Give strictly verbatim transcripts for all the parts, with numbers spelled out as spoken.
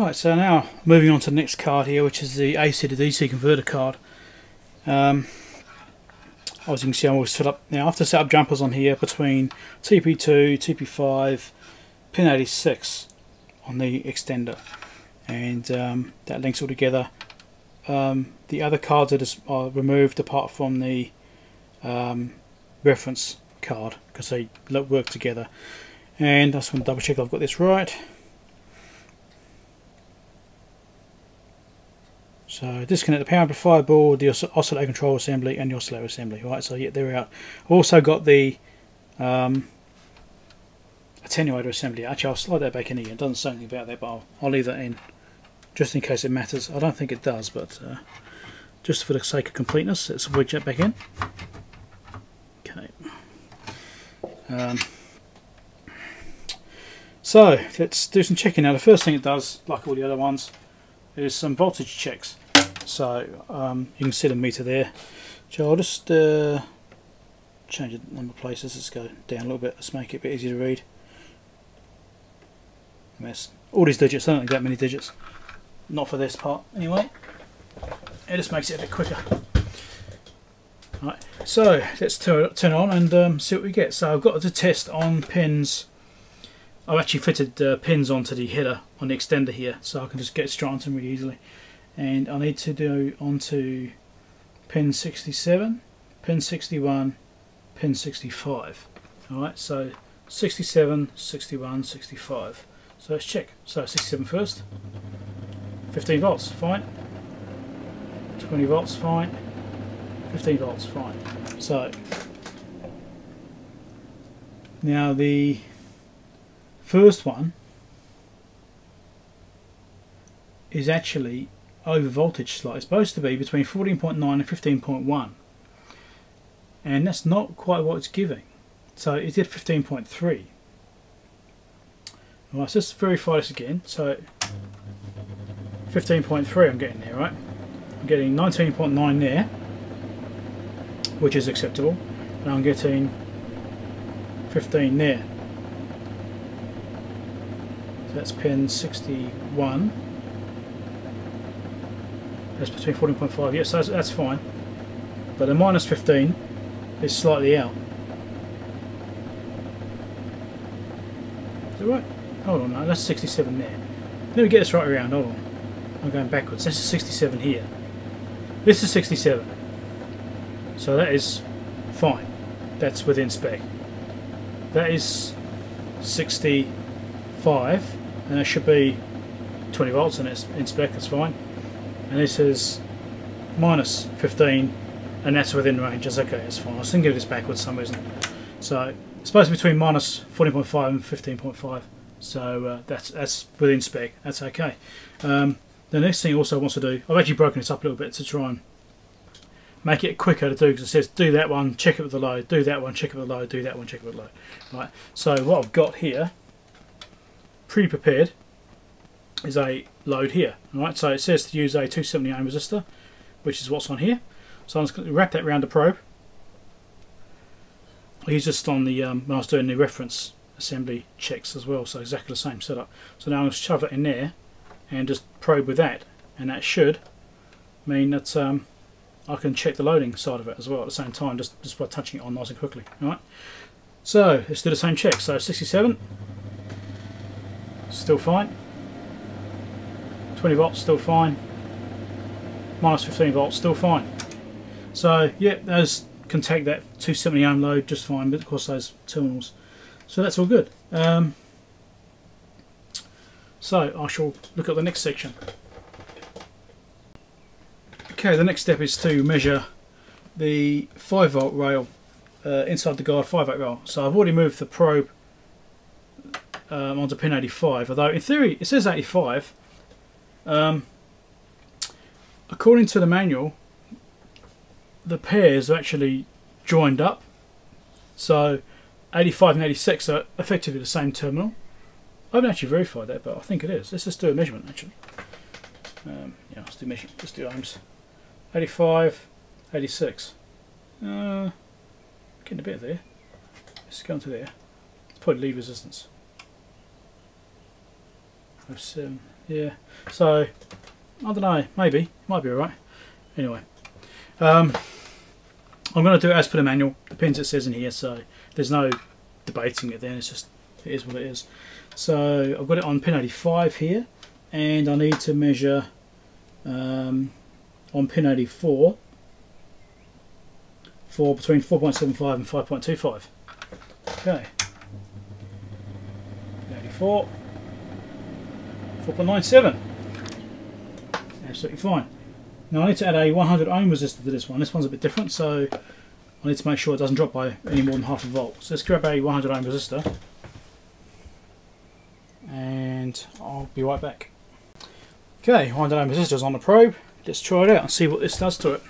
Right, so now moving on to the next card here, which is the A C to D C converter card. Um, as you can see, I'm always set up now. I have to set up jumpers on here between T P two, T P five, pin eighty-six on the extender, and um, that links all together. Um, the other cards are, just, are removed apart from the um, reference card because they work together. And I just want to double check I've got this right. So disconnect the power amplifier board, the oscillator control assembly, and the oscillator assembly. Right, so yeah, they're out. Also got the um, attenuator assembly. Actually, I'll slide that back in here. It doesn't say anything about that, but I'll, I'll leave that in just in case it matters. I don't think it does, but uh, just for the sake of completeness, let's wedge that back in. Okay. Um, so let's do some checking now. The first thing it does, like all the other ones, is some voltage checks. So um, you can see the meter there. So I'll just uh, change the number of places. Let's go down a little bit. Let's make it a bit easier to read. And that's all these digits. I don't think that many digits. Not for this part, anyway. It just makes it a bit quicker. All right. So let's turn turn on and um, see what we get. So I've got to test on pins. I've actually fitted uh, pins onto the header on the extender here, so I can just get straight onto them really easily. And I need to do onto pin sixty-seven, pin sixty-one, pin sixty-five. Alright, so sixty-seven, sixty-one, sixty-five. So let's check. So sixty-seven first. fifteen volts, fine. twenty volts, fine. fifteen volts, fine. So now the first one is actually over voltage slightly. It's supposed to be between fourteen point nine and fifteen point one, and that's not quite what it's giving. So it did fifteen point three. All right, so let's verify this again. So fifteen point three I'm getting there, right? I'm getting nineteen point nine there, which is acceptable, and I'm getting fifteen there. That's pin sixty-one. That's between fourteen point five. Yes, that's, that's fine. But the minus fifteen is slightly out. Is it right? Hold on, no, that's sixty-seven there. Let me get this right around. Hold on. I'm going backwards. This is sixty-seven here. This is sixty-seven. So that is fine. That's within spec. That is sixty-five. And it should be twenty volts, and it's in spec, that's fine. And this is minus fifteen, and that's within range. That's okay, that's fine. I was thinking of this backwards for some reason. So it's supposed to be between minus fourteen point five and fifteen point five. So uh, that's that's within spec. That's okay. Um, the next thing it also wants to do, I've actually broken this up a little bit to try and make it quicker to do, because it says do that one, check it with the load, do that one, check it with the load, do that one, check it with the load. Right. So what I've got here, pre-prepared, is a load here. All right, so it says to use a two seventy ohm resistor, which is what's on here. So I'm just going to wrap that around the probe. I used this on the um, when I was doing the reference assembly checks as well, so exactly the same setup. So now I'm going to shove it in there and just probe with that, and that should mean that um, I can check the loading side of it as well at the same time, just just by touching it on nice and quickly. All right, so let's do the same check. So sixty-seven. Still fine. twenty volts, still fine. Minus fifteen volts, still fine. So yeah, those can take that two seventy ohm load just fine, but of course those terminals. So that's all good. Um, so I shall look at the next section. Okay, the next step is to measure the five volt rail uh, inside the guard five volt rail. So I've already moved the probe Um, onto pin eighty-five, although in theory it says eighty-five. Um, according to the manual, the pairs are actually joined up, so eighty-five and eighty-six are effectively the same terminal. I haven't actually verified that, but I think it is. Let's just do a measurement actually. Um, yeah, let's do measurement. Let's do ohms. eighty-five, eighty-six. Uh, getting a bit of there. Let's go into there. Let's put lead resistance. Seven, yeah, so I don't know, maybe, might be alright. Anyway, um, I'm going to do it as per the manual, the pins it says in here, so there's no debating it then, it's just, it is what it is. So I've got it on pin eighty-five here, and I need to measure um, on pin eighty-four for between four point seven five and five point two five. Okay, eighty-four, four point nine seven, absolutely fine. Now I need to add a one hundred ohm resistor to this one. This one's a bit different, so I need to make sure it doesn't drop by any more than half a volt. So let's grab a one hundred ohm resistor, and I'll be right back. Okay, one hundred ohm resistor is on the probe. Let's try it out and see what this does to it.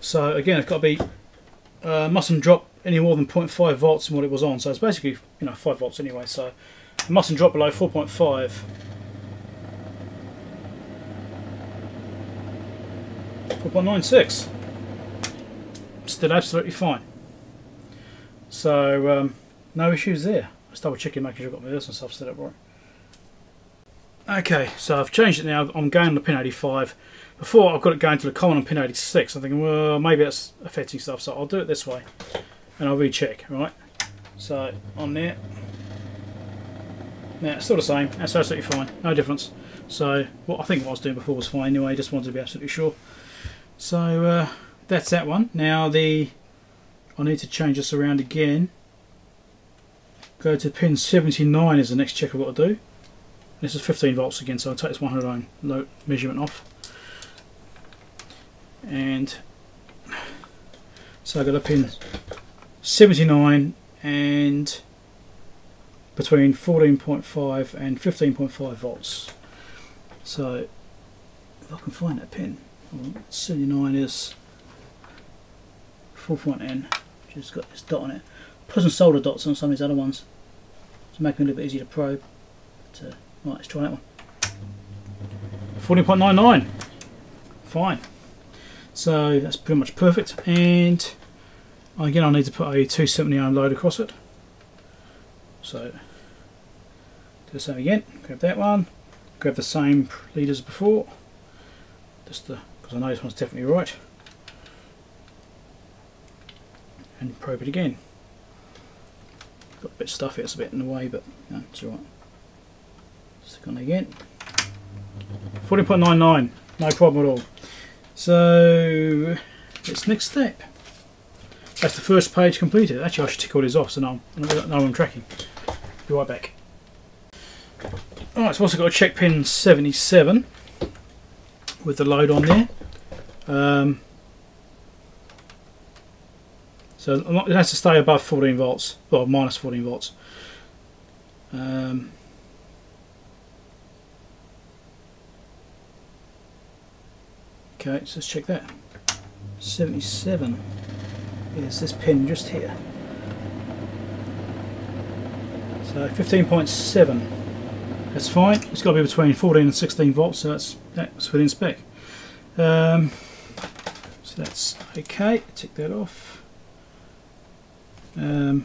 So again, it's got to be uh, mustn't drop any more than zero point five volts from what it was on. So it's basically, you know, five volts anyway. So it mustn't drop below four point five. four point nine six. Still absolutely fine. So um, no issues there. Let's double checking, making sure I've got my earth and stuff set up right. Okay, so I've changed it now. I'm going to pin eighty-five. Before I've got it going to the common on pin eighty-six. I'm thinking, well, maybe that's affecting stuff, so I'll do it this way, and I'll recheck. Right, so on there. Now it's still the same. That's absolutely fine. No difference. So what I think what I was doing before was fine anyway. Just wanted to be absolutely sure. So uh, that's that one. Now the I need to change this around again. Go to pin seventy-nine is the next check I've got to do. This is fifteen volts again, so I'll take this one hundred ohm low measurement off. And so I've got a pin seventy-nine and between fourteen point five and fifteen point five volts. So if I can find that pin, seventy-nine is four point N, which has got this dot on it. Plus and solder dots on some of these other ones to make them a little bit easier to probe. But, uh, right, let's try that one. fourteen point nine nine, fine. So that's pretty much perfect. And again, I need to put a two seventy ohm load across it. So do the same again. Grab that one. Grab the same lead as before. Just because I know this one's definitely right. And probe it again. Got a bit stuffy, it's a bit in the way, but no, it's alright. Stick on again. forty point nine nine, no problem at all. So it's next step. That's the first page completed. Actually, I should tick all these off so now no I'm tracking. Be right back. Alright, so I've also got to check pin seventy-seven with the load on there. Um, so it has to stay above fourteen volts, well, minus fourteen volts. Um, Okay, so let's check that. seventy-seven is this pin just here. So fifteen point seven, that's fine. It's got to be between fourteen and sixteen volts, so that's, that's within spec. Um, so that's okay, tick that off. Um,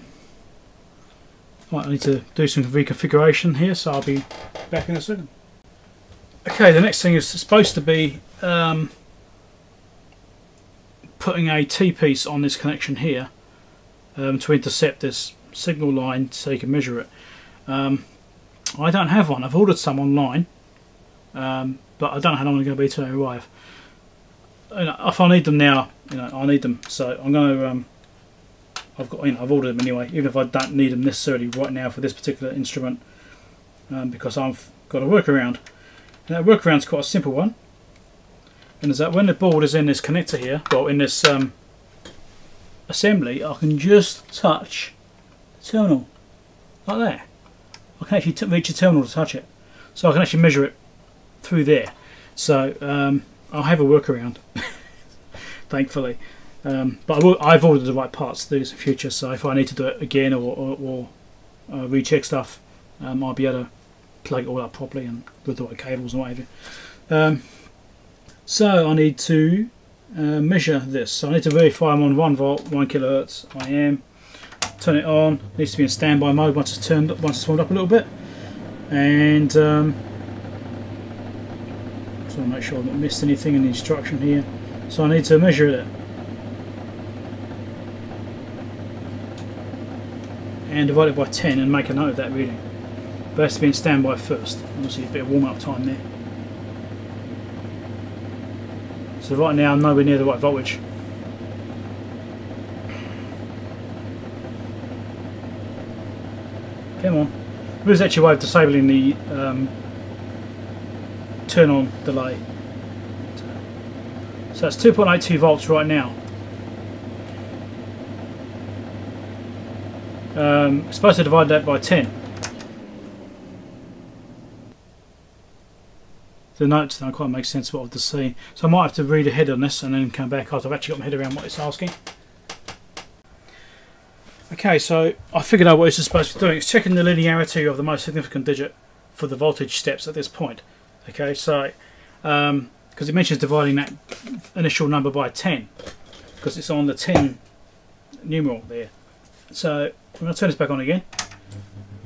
right, I need to do some reconfiguration here, so I'll be back in a second. Okay, the next thing is supposed to be um, putting a T-piece on this connection here um, to intercept this signal line so you can measure it. Um, I don't have one. I've ordered some online, um, but I don't know how long they're going to be till they arrive. And if I need them now, you know, I need them. So I'm going to. Um, I've got. You know, I've ordered them anyway, even if I don't need them necessarily right now for this particular instrument, um, because I've got a workaround. Now, the workaround's quite a simple one, and is that when the board is in this connector here, well, in this um, assembly, I can just touch the terminal like that. I can actually t reach the terminal to touch it, so I can actually measure it through there. So um, I'll have a workaround, thankfully. Um, but I will, I've ordered the right parts to do this in future, so if I need to do it again or, or, or uh, recheck stuff, um, I'll be able to plug it all up properly and with the right cables and whatever. Um, so I need to uh, measure this. So I need to verify I'm on one volt, one kilohertz. I am. Turn it on. It needs to be in standby mode once it's turned up, once it's warmed up a little bit. And um, so I'm not sure I've not missed anything in the instruction here. So I need to measure it. And divide it by ten and make a note of that really. But it has to be in standby first. Obviously a bit of warm up time there. So right now I'm nowhere near the right voltage. Come on. There is actually a way of disabling the um, turn on delay. So that's two point eight two volts right now. Um, I'm supposed to divide that by ten. The notes don't quite make sense of what I've just seen. So I might have to read ahead on this and then come back after I've actually got my head around what it's asking. Okay, so I figured out what this is supposed to be doing. It's checking the linearity of the most significant digit for the voltage steps at this point. Okay, so because um, it mentions dividing that initial number by ten, because it's on the ten numeral there. So I'm going to turn this back on again,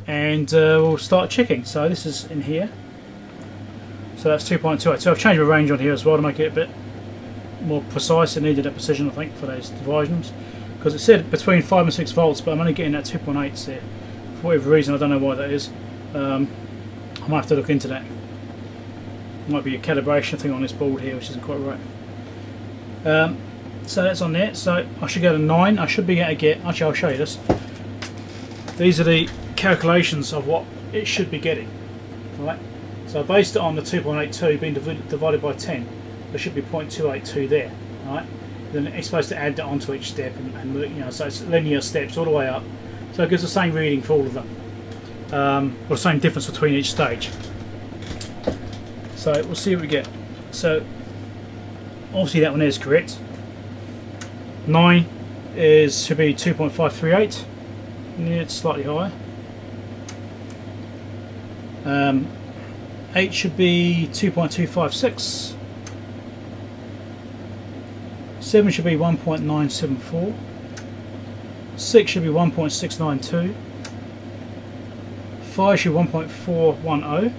and uh, we'll start checking. So this is in here. So that's two point two eight. So I've changed the range on here as well to make it a bit more precise. It needed that precision, I think, for those divisions. Because it said between five and six volts, but I'm only getting that two point eight there. For whatever reason, I don't know why that is. Um, I might have to look into that. Might be a calibration thing on this board here, which isn't quite right. Um, so that's on there. So I should go to nine. I should be able to get... Actually, I'll show you this. These are the calculations of what it should be getting. Right? So I based it on the two point eight two being divided by ten, there should be zero point two eight two there, right? Then it's supposed to add that onto each step, and, and you know, so it's linear steps all the way up. So it gives the same reading for all of them, um, or the same difference between each stage. So we'll see what we get. So obviously that one is correct. Nine is should be two point five three eight, yeah, it's slightly higher. Um, eight should be two point two five six, seven should be one point nine seven four, six should be one point six nine two, five should be one point four one zero,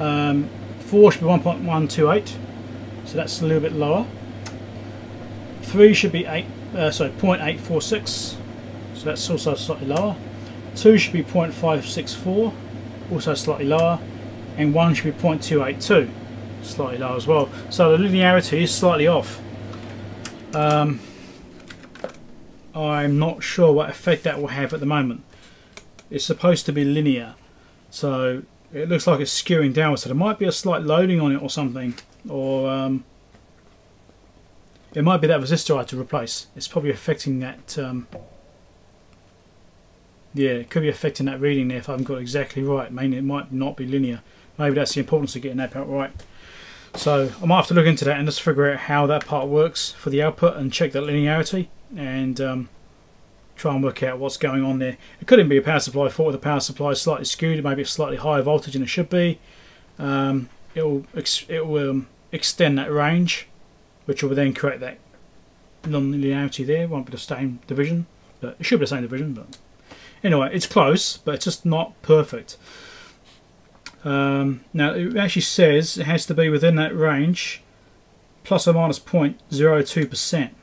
um, four should be one point one two eight, so that's a little bit lower, three should be eight, uh, sorry, zero point eight four six, so that's also slightly lower, two should be zero point five six four, also slightly lower, and one should be zero point two eight two, slightly lower as well. So the linearity is slightly off. Um, I'm not sure what effect that will have at the moment. It's supposed to be linear, so it looks like it's skewing downwards. So there might be a slight loading on it or something, or um, it might be that resistor I had to replace. It's probably affecting that. Um, Yeah, it could be affecting that reading there if I haven't got it exactly right. Mainly it might not be linear. Maybe that's the importance of getting that part right. So I might have to look into that and just figure out how that part works for the output and check that linearity and um, try and work out what's going on there. It couldn't be a power supply fault. The power supply is slightly skewed. Maybe it's slightly higher voltage than it should be. Um, it will ex it will um, extend that range, which will then correct that non-linearity there. It won't be the same division, but it should be the same division, but. Anyway, it's close, but it's just not perfect. Um, now, it actually says it has to be within that range, plus or minus zero point zero two percent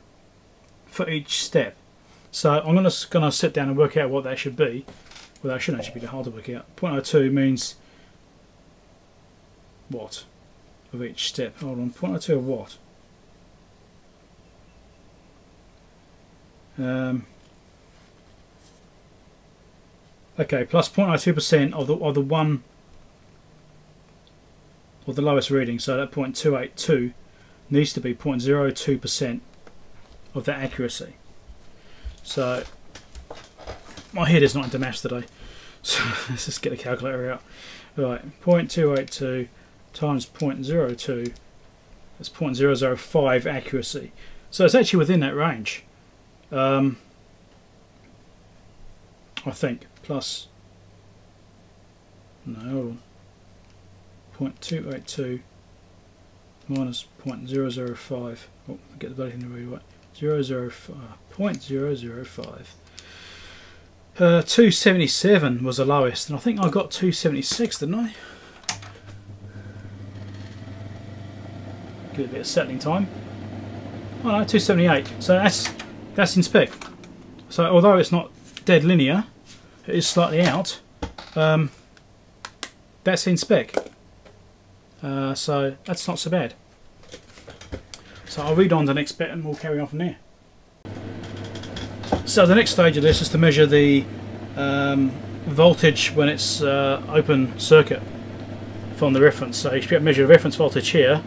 for each step. So I'm going to, going to sit down and work out what that should be. Well, that shouldn't actually be hard to work out. zero point zero two means what of each step? Hold on, zero point zero two of what? Um... Okay, plus zero point zero two percent of the of the one or the lowest reading, so that zero point two eight two needs to be zero point zero two percent of that accuracy. So my head is not into maths today, so let's just get the calculator out. Right, zero point two eight two times zero point zero two, that's zero point zero zero five accuracy. So it's actually within that range, um, I think. Plus, no, zero point two eight two minus zero point zero zero five, oh, get the bloody thing to read right, zero point zero zero five. Uh, two seventy-seven was the lowest, and I think I got two seventy-six, didn't I? Give it a bit of settling time. Oh no, two seventy-eight. So that's that's in spec. So although it's not dead linear, it is slightly out. Um, that's in spec. Uh, so that's not so bad. So I'll read on to the next bit and we'll carry on from there. So the next stage of this is to measure the um, voltage when it's uh, open circuit from the reference. So you should be able to measure the reference voltage here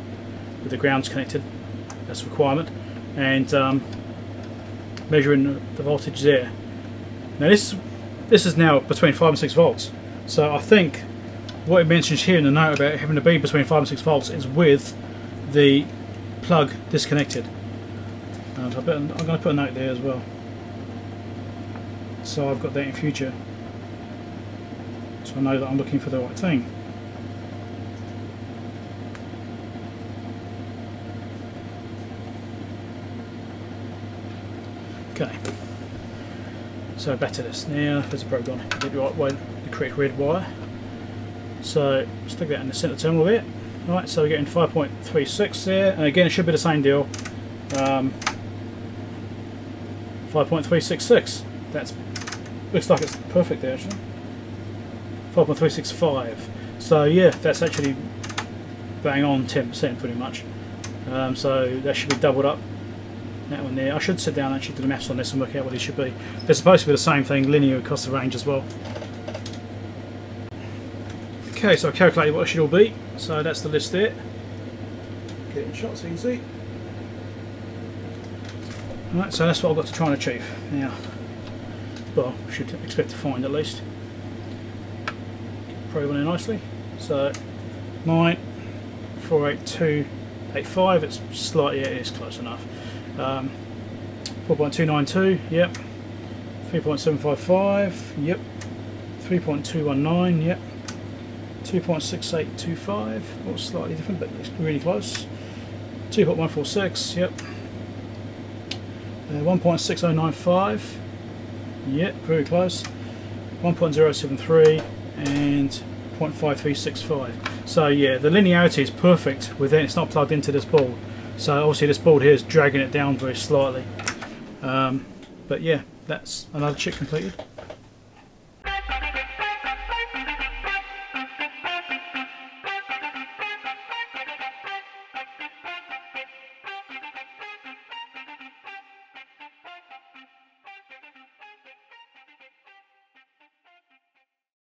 with the grounds connected, that's a requirement, and um, measuring the voltage there. Now this, this is now between five and six volts. So I think what it mentions here in the note about having to be between five and six volts is with the plug disconnected. And I bet I'm going to put a note there as well, so I've got that in future, so I know that I'm looking for the right thing. Okay, so back to this now. There's a probe on the right way, the correct red wire. So stick that in the centre terminal there. Right, so we're getting five point three six there, and again it should be the same deal. Um, five point three six six. That's looks like it's perfect there actually. five point three six five. So yeah, that's actually bang on ten percent pretty much. Um, so that should be doubled up. That one there. I should sit down and actually do the maths on this and work out what these should be. They're supposed to be the same thing, linear across the range as well. Okay, so I calculated what it should all be. So that's the list there. Get it in shot so you can see. Alright, so that's what I've got to try and achieve now. Well, I should expect to find at least. Probe on there nicely. So nine four eight two eight five, it's slightly, yeah, it's close enough. Um, four point two nine two, yep. three point seven five five, yep. three point two one nine, yep. two point six eight two five, well, slightly different, but it's really close. two point one four six, yep. Uh, one point six oh nine five, yep, very close. one point zero seven three and zero point five three six five. So yeah, the linearity is perfect within, it's not plugged into this board. So obviously this board here is dragging it down very slightly. Um, but yeah, that's another chip completed.